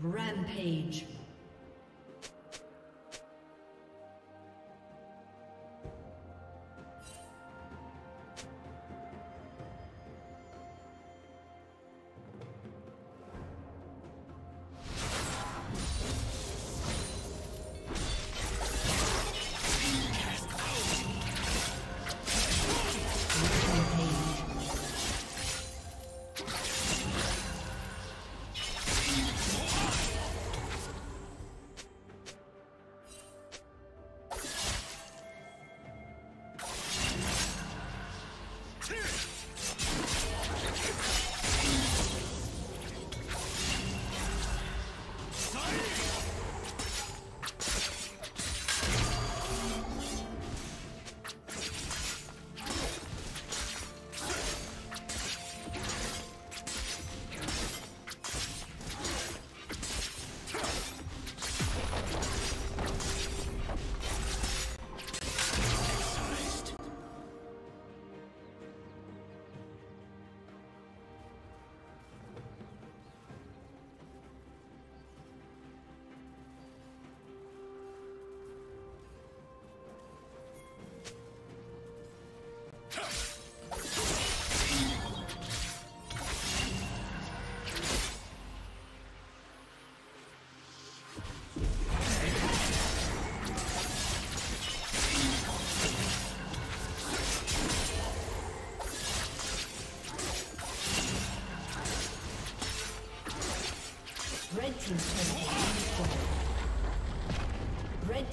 Rampage. Red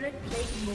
Turret plate will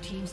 Team's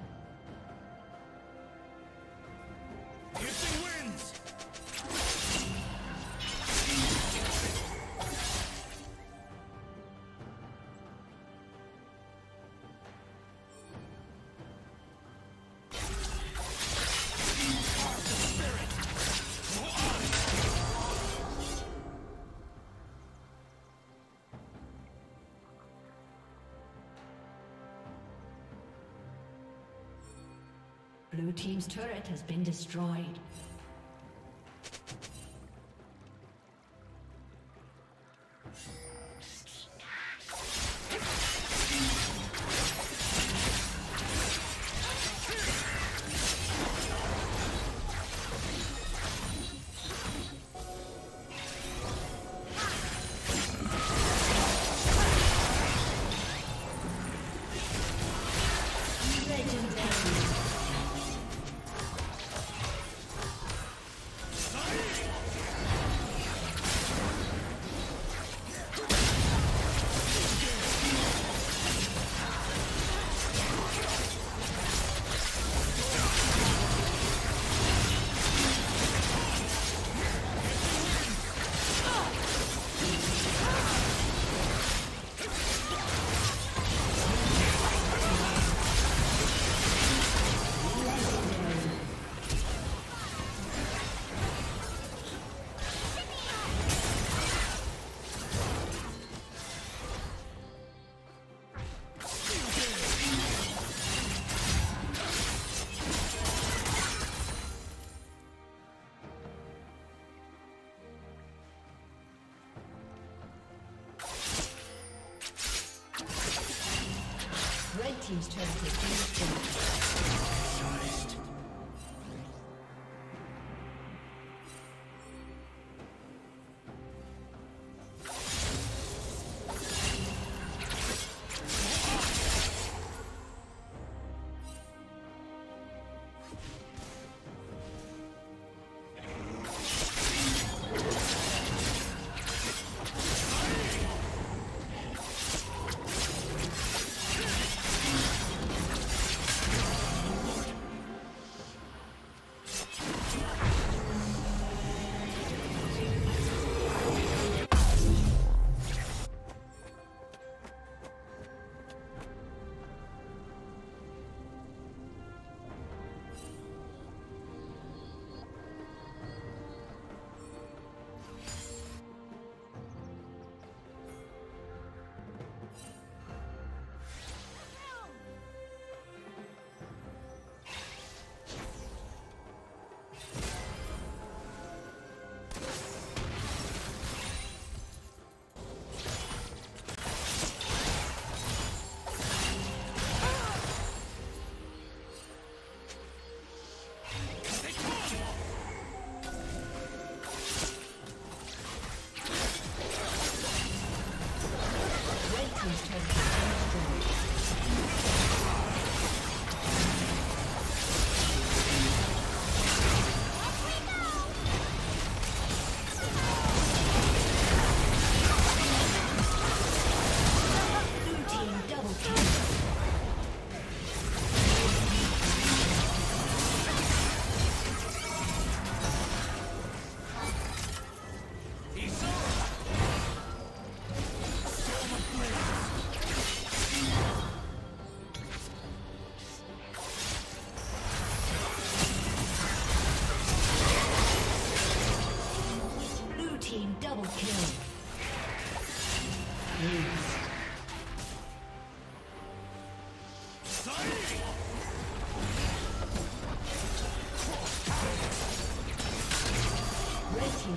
Blue team's turret has been destroyed. Team's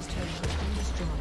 turret has been destroyed.